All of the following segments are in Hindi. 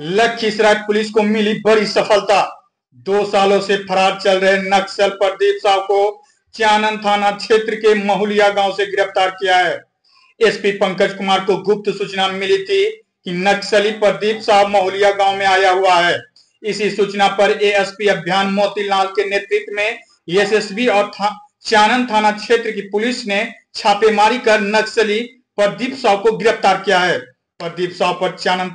लखिसराय पुलिस को मिली बड़ी सफलता। 2 सालों से फरार चल रहे नक्सल प्रदीप साह को चानन थाना क्षेत्र के महुलिया गांव से गिरफ्तार किया है। एसपी पंकज कुमार को गुप्त सूचना मिली थी कि नक्सली प्रदीप साह महुलिया गांव में आया हुआ है। इसी सूचना पर एएसपी अभियान मोतीलाल के नेतृत्व में एसएसबी और चानन थाना क्षेत्र की पुलिस ने छापेमारी कर नक्सली प्रदीप साह को गिरफ्तार किया है। प्रदीप साह पर चानन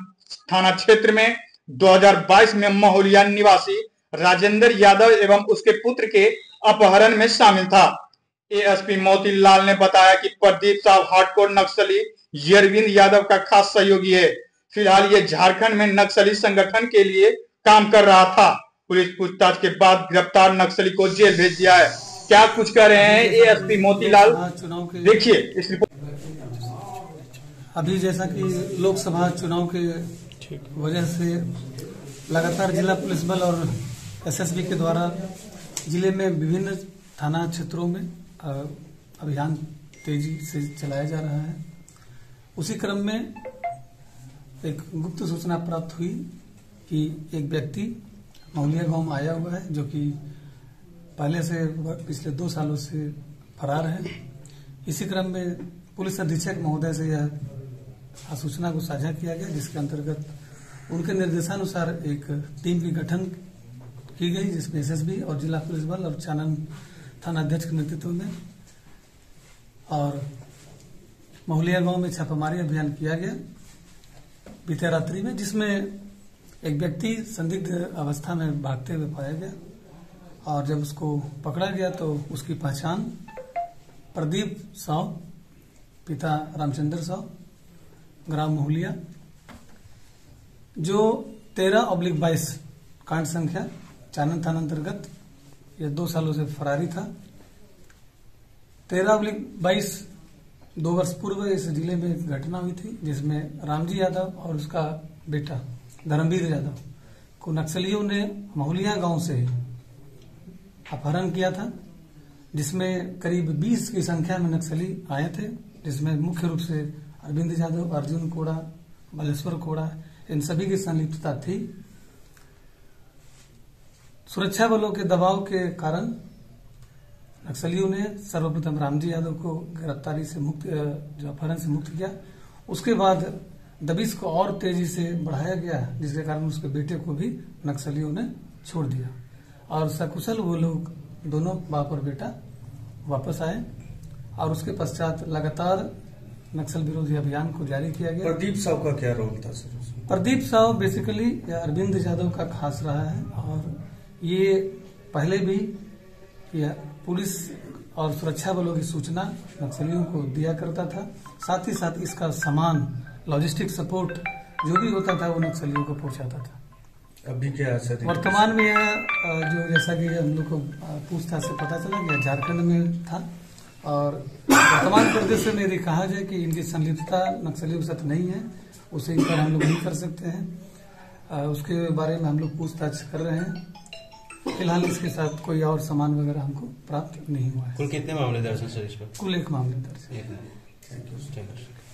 थाना क्षेत्र में 2022 में महुलिया निवासी राजेंद्र यादव एवं उसके पुत्र के अपहरण में शामिल था। एएसपी मोतीलाल ने बताया कि प्रदीप साह हार्डकोर नक्सली अरविंद यादव का खास सहयोगी है। फिलहाल ये झारखंड में नक्सली संगठन के लिए काम कर रहा था। पुलिस पूछताछ के बाद गिरफ्तार नक्सली को जेल भेज दिया है। क्या कुछ कह रहे हैं एएसपी मोतीलाल, देखिए इस रिपोर्ट। अभी जैसा कि लोकसभा चुनाव के वजह से लगातार जिला पुलिस बल और एसएसबी के द्वारा जिले में विभिन्न थाना क्षेत्रों में अभियान तेजी से चलाया जा रहा है। उसी क्रम में एक गुप्त सूचना प्राप्त हुई कि एक व्यक्ति महुलिया गांव में आया हुआ है, जो कि पहले से पिछले 2 सालों से फरार है। इसी क्रम में पुलिस अधीक्षक महोदय से यह सूचना को साझा किया गया, जिसके अंतर्गत उनके निर्देशानुसार एक टीम की गठन की गई, जिसमें एसएसबी और जिला पुलिस बल और चानन थाना अध्यक्ष के नेतृत्व में और महुलिया गांव में छापामारी अभियान किया गया बीते रात्रि में, जिसमें एक व्यक्ति संदिग्ध अवस्था में भागते हुए पाया गया और जब उसको पकड़ा गया तो उसकी पहचान प्रदीप साह पिता रामचंद्र साहु ग्राम महुलिया, जो 13/22 कांड संख्या चानन थाना अंतर्गत यह 2 सालों से फरारी था। 13/22 2 वर्ष पूर्व इस जिले में एक घटना हुई थी, जिसमें रामजी यादव और उसका बेटा धर्मवीर यादव को नक्सलियों ने महुलिया गांव से अपहरण किया था, जिसमें करीब 20 की संख्या में नक्सली आए थे, जिसमें मुख्य रूप से अरविंद यादव, अर्जुन कोड़ा, बलेश्वर कोड़ा, इन सभी की संलिप्तता थी। सुरक्षा बलों के दबाव के कारण नक्सलियों ने सर्वप्रथम रामजी यादव को गिरफ्तारी से मुक्त जो अपहरण से मुक्त किया, उसके बाद दबिश को और तेजी से बढ़ाया गया, जिसके कारण उसके बेटे को भी नक्सलियों ने छोड़ दिया और सकुशल वो लोग दोनों बाप और बेटा वापस आए और उसके पश्चात लगातार नक्सल विरोधी अभियान को जारी किया गया। प्रदीप साह का क्या रोल था सर? प्रदीप साह बेसिकली अरविंद यादव का खास रहा है और ये पहले भी पुलिस और सुरक्षा बलों की सूचना नक्सलियों को दिया करता था, साथ ही साथ इसका सामान लॉजिस्टिक सपोर्ट जो भी होता था वो नक्सलियों को पहुंचाता था। अभी क्या वर्तमान में यह जो जैसा कि हम लोग को पूछताछ से पता चला कि झारखंड में था और वर्तमान प्रदेश में यदि कहा जाए कि इनकी संलिप्तता नक्सलियों के साथ नहीं है, उसे इन पर हम लोग नहीं कर सकते हैं। उसके बारे में हम लोग पूछताछ कर रहे हैं। फिलहाल इसके साथ कोई और सामान वगैरह हमको प्राप्त नहीं हुआ है। कुल कितने मामले दर्ज हैं सर? इस पर कुल 1 मामले दर्ज है।